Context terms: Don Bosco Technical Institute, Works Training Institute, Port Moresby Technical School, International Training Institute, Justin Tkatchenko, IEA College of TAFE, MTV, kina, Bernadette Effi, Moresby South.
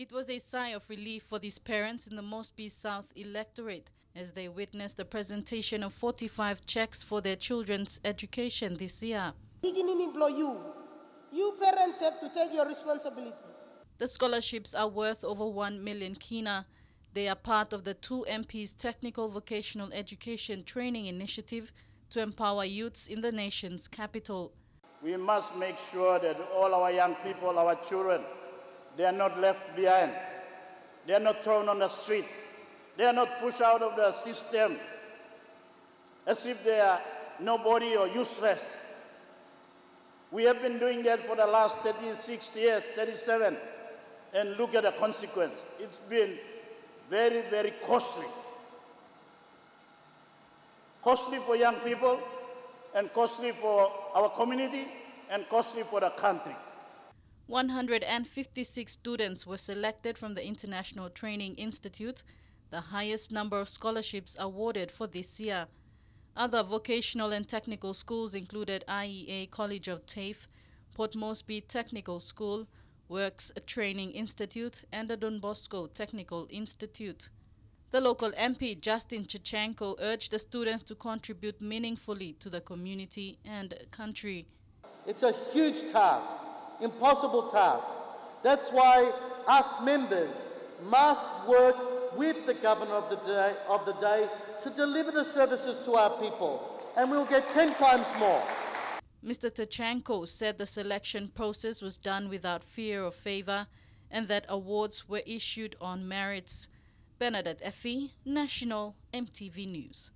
It was a sigh of relief for these parents in the Moresby South electorate as they witnessed the presentation of 45 cheques for their children's education this year. You parents have to take your responsibility. The scholarships are worth over 1 million kina. They are part of the 2 MP's Technical Vocational Education Training Initiative to empower youths in the nation's capital. We must make sure that all our young people, our children, they are not left behind. They are not thrown on the street. They are not pushed out of the system as if they are nobody or useless. We have been doing that for the last 36 years, 37, and look at the consequence. It's been very, very costly. Costly for young people, and costly for our community, and costly for the country. 156 students were selected from the International Training Institute, the highest number of scholarships awarded for this year. Other vocational and technical schools included IEA College of TAFE, Port Moresby Technical School, Works Training Institute, and the Don Bosco Technical Institute. The local MP, Justin Tkatchenko, urged the students to contribute meaningfully to the community and country. It's a huge task, impossible task. That's why us members must work with the governor of the day to deliver the services to our people, and we'll get 10 times more. Mr. Tkatchenko said the selection process was done without fear or favour and that awards were issued on merits. Bernadette Effi, National MTV News.